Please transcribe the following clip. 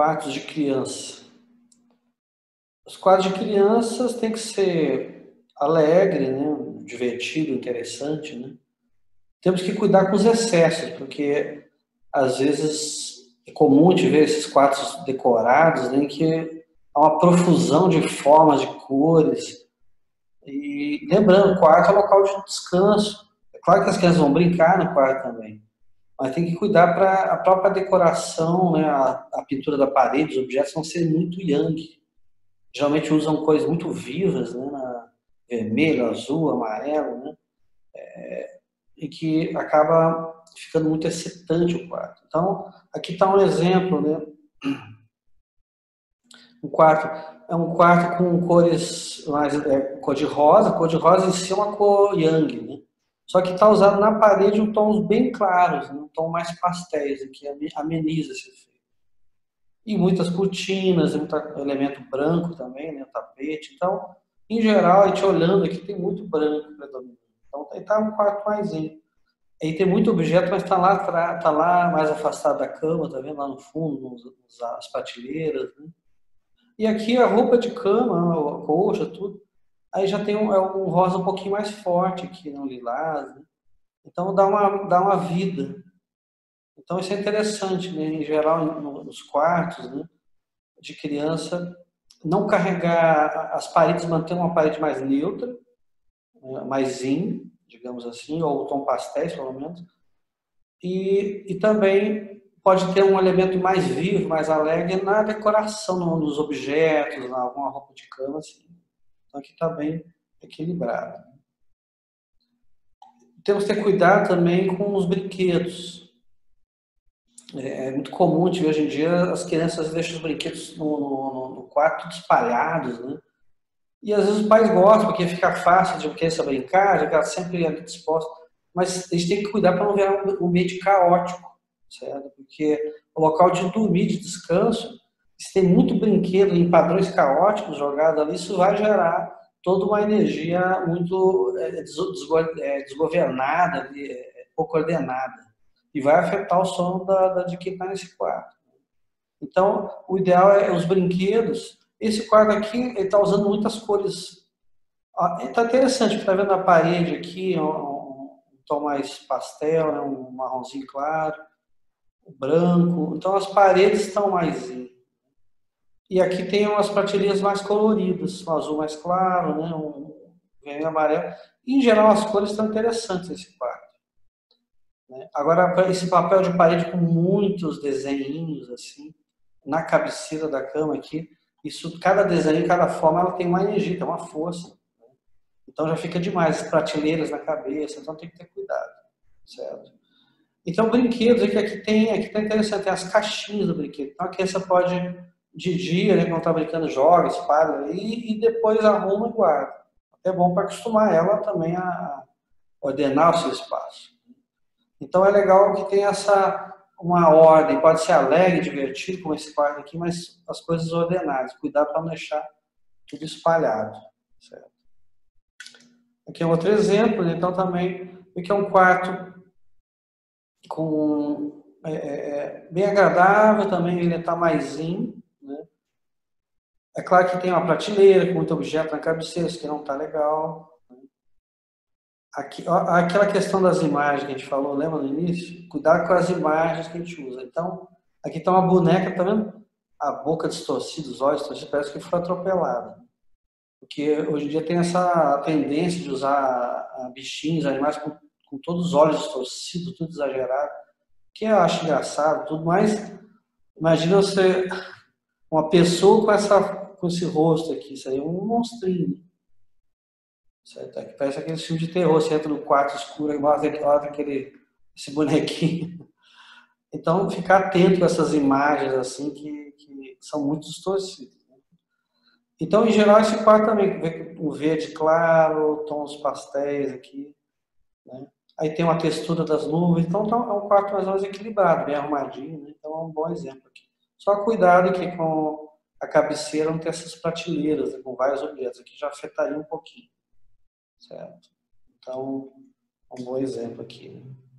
Quadros de criança. Os quadros de crianças têm que ser alegre, né? Divertido, interessante, né? Temos que cuidar com os excessos, porque às vezes é comum de ver esses quadros decorados, né, que há uma profusão de formas, de cores. E lembrando, o quarto é local de descanso. É claro que as crianças vão brincar no quarto também, mas tem que cuidar para a própria decoração, né, a pintura da parede, os objetos vão ser muito yang. Geralmente usam cores muito vivas, né, vermelho, azul, amarelo, né, e que acaba ficando muito excitante o quarto. Então, aqui está um exemplo, né? Um quarto é um quarto com cores mais cor-de-rosa. Cor-de-rosa em si é uma cor yang, né? Só que está usado na parede em tons bem claros, né? Um tom mais pastéis, que ameniza esse efeito. E muitas cortinas, muito elemento branco também, né? Tapete. Então, em geral, a gente olhando aqui tem muito branco predominante. Então, está um quarto mais limpo. Aí tem muito objeto, mas está lá atrás, tá lá mais afastado da cama, tá vendo? Lá no fundo, as prateleiras, né? E aqui a roupa de cama, a colcha, tudo. Aí já tem um rosa um pouquinho mais forte aqui, não lilás, né? Então dá uma vida. Então isso é interessante, né? Em geral, nos quartos, né, de criança, não carregar as paredes, manter uma parede mais neutra, mais yin, digamos assim, ou tom pastéis, pelo menos. E também pode ter um elemento mais vivo, mais alegre na decoração, nos objetos, na alguma roupa de cama, assim. Então aqui está bem equilibrado. Temos que ter cuidado também com os brinquedos. É muito comum de ver hoje em dia as crianças deixam os brinquedos no quarto espalhados, né? E às vezes os pais gostam, porque fica fácil de criança brincar, de ficar sempre ali disposta. Mas a gente tem que cuidar para não virar um ambiente caótico, certo? Porque o local de dormir, de descanso, se tem muito brinquedo em padrões caóticos jogado ali, isso vai gerar toda uma energia muito desgovernada, pouco ordenada. E vai afetar o sono de quem está nesse quarto. Então, o ideal é os brinquedos. Esse quadro aqui está usando muitas cores. Está interessante, está vendo a parede aqui, um tom mais pastel, né, um marronzinho claro, um branco. Então as paredes estão mais. E aqui tem umas prateleiras mais coloridas, um azul mais claro, né, um vermelho amarelo. Em geral as cores estão interessantes nesse quadro. Agora esse papel de parede com muitos desenhinhos assim na cabeceira da cama aqui. Isso, cada desenho, cada forma, ela tem uma energia, tem uma força, né? Então já fica demais, as prateleiras na cabeça, então tem que ter cuidado, certo? Então brinquedos, aqui tem interessante, tem as caixinhas do brinquedo. Então a criança pode, de dia, né, quando está brincando, joga, espalha, e depois arruma e guarda. É bom para acostumar ela também a ordenar o seu espaço. Então é legal que tem uma ordem, pode ser alegre, divertido, como esse quadro aqui, mas as coisas ordenadas, cuidar para não deixar tudo espalhado, certo? Aqui é outro exemplo, né? Então também, aqui é um quarto com, bem agradável também, ele está maisinho, né? É claro que tem uma prateleira com muito objeto na cabeceira, isso que não está legal. Aqui, aquela questão das imagens que a gente falou, lembra no início? Cuidado com as imagens que a gente usa. Então, aqui está uma boneca, tá vendo? A boca distorcida, os olhos distorcidos, parece que foi atropelada. Porque hoje em dia tem essa tendência de usar bichinhos, animais com todos os olhos distorcidos, tudo exagerado, que eu acho engraçado, tudo, mas imagina você, uma pessoa com esse rosto aqui, isso aí é um monstrinho. Certo? Parece aquele filme de terror, você entra no quarto escuro e mostra esse bonequinho. Então, ficar atento com essas imagens assim que são muito distorcidas. Então, em geral, esse quarto também, um verde claro, tons pastéis aqui, né? Aí tem uma textura das nuvens, então é um quarto mais ou menos equilibrado, bem arrumadinho, né? Então é um bom exemplo aqui. Só cuidado que com a cabeceira não tem essas prateleiras, né, com vários objetos, aqui já afetaria um pouquinho. Certo? Então, um bom exemplo aqui, né?